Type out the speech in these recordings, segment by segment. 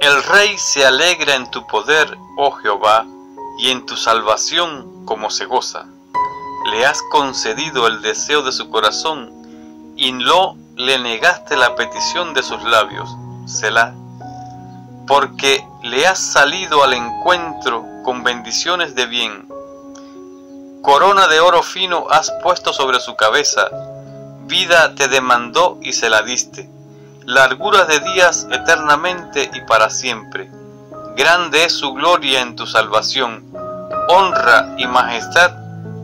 El rey se alegra en tu poder, oh Jehová, y en tu salvación como se goza. Le has concedido el deseo de su corazón, y no le negaste la petición de sus labios, Selah. Porque le has salido al encuentro con bendiciones de bien. Corona de oro fino has puesto sobre su cabeza, vida te demandó y se la diste, larguras de días eternamente y para siempre. Grande es su gloria en tu salvación, honra y majestad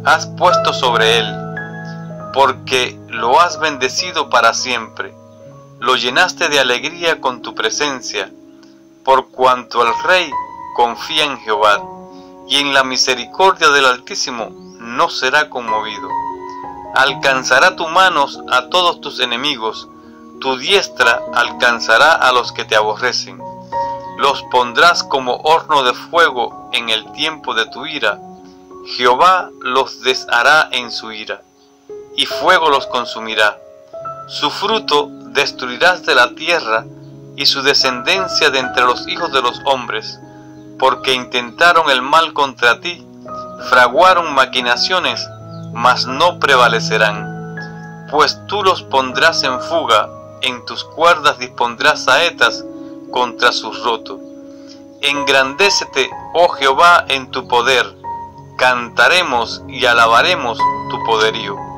has puesto sobre él, porque lo has bendecido para siempre, lo llenaste de alegría con tu presencia, por cuanto el rey confía en Jehová, y en la misericordia del Altísimo no será conmovido. Alcanzará tu mano a todos tus enemigos, tu diestra alcanzará a los que te aborrecen. Los pondrás como horno de fuego en el tiempo de tu ira, Jehová los deshará en su ira, y fuego los consumirá. Su fruto destruirás de la tierra, y su descendencia de entre los hijos de los hombres, porque intentaron el mal contra ti, fraguaron maquinaciones, mas no prevalecerán. Pues tú los pondrás en fuga, en tus cuerdas dispondrás saetas contra sus rotos. Engrandécete, oh Jehová, en tu poder, cantaremos y alabaremos tu poderío.